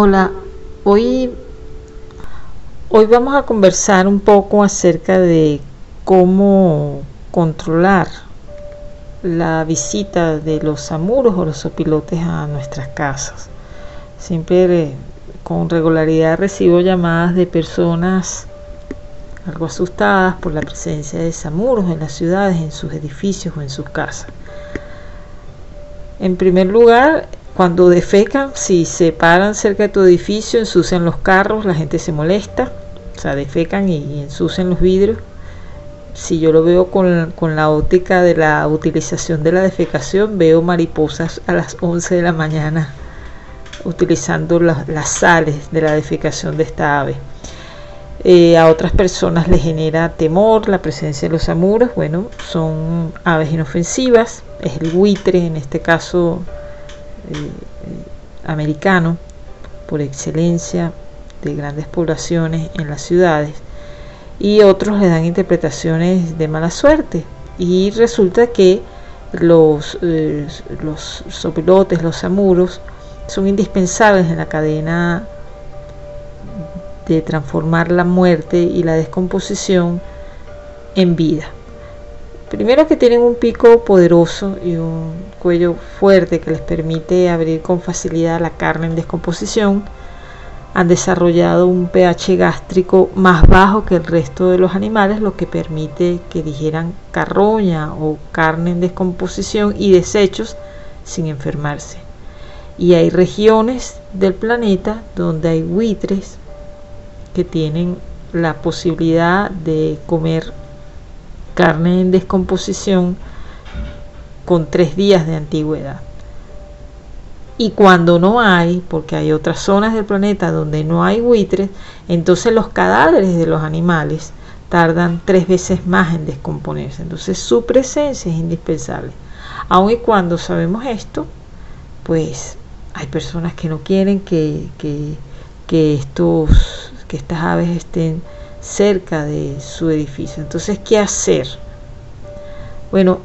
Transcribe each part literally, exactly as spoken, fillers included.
Hola, hoy, hoy vamos a conversar un poco acerca de cómo controlar la visita de los samuros o los zopilotes a nuestras casas. Siempre con regularidad recibo llamadas de personas algo asustadas por la presencia de samuros en las ciudades, en sus edificios o en sus casas. En primer lugar, cuando defecan, si se paran cerca de tu edificio, ensucian los carros, la gente se molesta, o sea, defecan y, y ensucian los vidrios. Si yo lo veo con, con la óptica de la utilización de la defecación, veo mariposas a las once de la mañana utilizando la, las sales de la defecación de esta ave. Eh, a otras personas les genera temor la presencia de los samuros. Bueno, son aves inofensivas, es el buitre en este caso americano por excelencia, de grandes poblaciones en las ciudades, y otros le dan interpretaciones de mala suerte, y resulta que los, eh, los zopilotes, los samuros son indispensables en la cadena de transformar la muerte y la descomposición en vida. Primero, que tienen un pico poderoso y un cuello fuerte que les permite abrir con facilidad la carne en descomposición. Han desarrollado un pH gástrico más bajo que el resto de los animales, lo que permite que digieran carroña o carne en descomposición y desechos sin enfermarse. Y hay regiones del planeta donde hay buitres que tienen la posibilidad de comer carne en descomposición con tres días de antigüedad. Y cuando no hay, porque hay otras zonas del planeta donde no hay buitres, entonces los cadáveres de los animales tardan tres veces más en descomponerse. Entonces su presencia es indispensable. Aun y cuando sabemos esto, pues hay personas que no quieren que, que, que, estos, que estas aves estén cerca de su edificio. Entonces, ¿qué hacer? Bueno,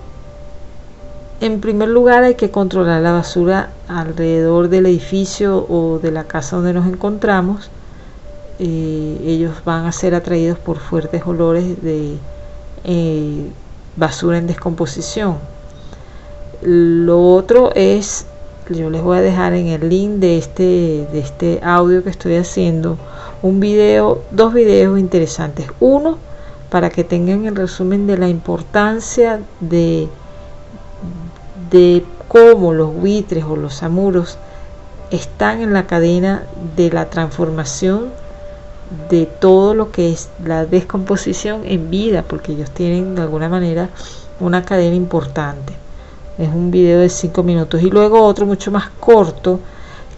en primer lugar hay que controlar la basura alrededor del edificio o de la casa donde nos encontramos. Eh, ellos van a ser atraídos por fuertes olores de eh, basura en descomposición. Lo otro es, yo les voy a dejar en el link de este, de este audio que estoy haciendo, un video, dos videos interesantes. Uno, para que tengan el resumen de la importancia de, de cómo los buitres o los samuros están en la cadena de la transformación de todo lo que es la descomposición en vida, porque ellos tienen de alguna manera una cadena importante. Es un video de cinco minutos, y luego otro mucho más corto,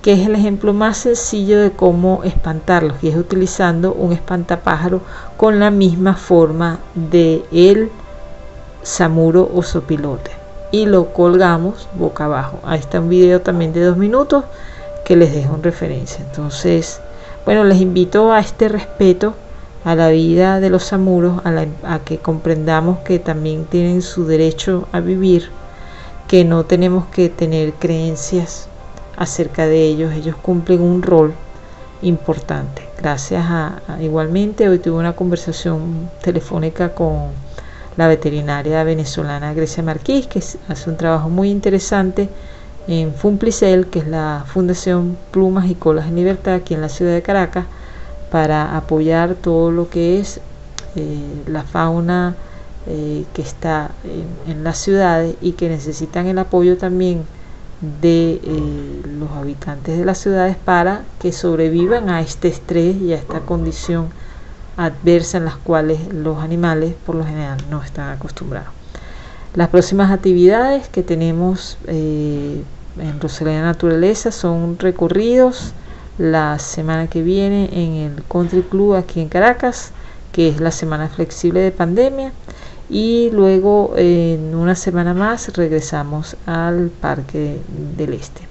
que es el ejemplo más sencillo de cómo espantarlos, y es utilizando un espantapájaro con la misma forma de el samuro o zopilote, y lo colgamos boca abajo. Ahí está un video también de dos minutos que les dejo en referencia. Entonces, bueno, les invito a este respeto a la vida de los samuros, a, la, a que comprendamos que también tienen su derecho a vivir, que no tenemos que tener creencias acerca de ellos. Ellos cumplen un rol importante. Gracias a, a igualmente, hoy tuve una conversación telefónica con la veterinaria venezolana Grecia Márquez, que hace un trabajo muy interesante en FUMPLICEL, que es la Fundación Plumas y Colas en Libertad, aquí en la ciudad de Caracas, para apoyar todo lo que es eh, la fauna eh, que está en, en las ciudades, y que necesitan el apoyo también de eh, los habitantes de las ciudades para que sobrevivan a este estrés y a esta condición adversa en las cuales los animales por lo general no están acostumbrados. Las próximas actividades que tenemos eh, en Rosaelena Naturaleza son recorridos la semana que viene en el Country Club aquí en Caracas, que es la semana flexible de pandemia, y luego eh, en una semana más regresamos al Parque del Este.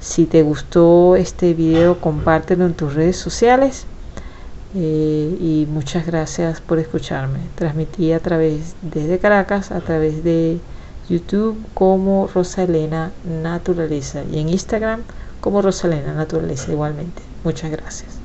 Si te gustó este video, compártelo en tus redes sociales, eh, y muchas gracias por escucharme. Transmití a través desde Caracas, a través de YouTube como Rosaelena Naturaleza, y en Instagram como Rosaelena Naturaleza igualmente. Muchas gracias.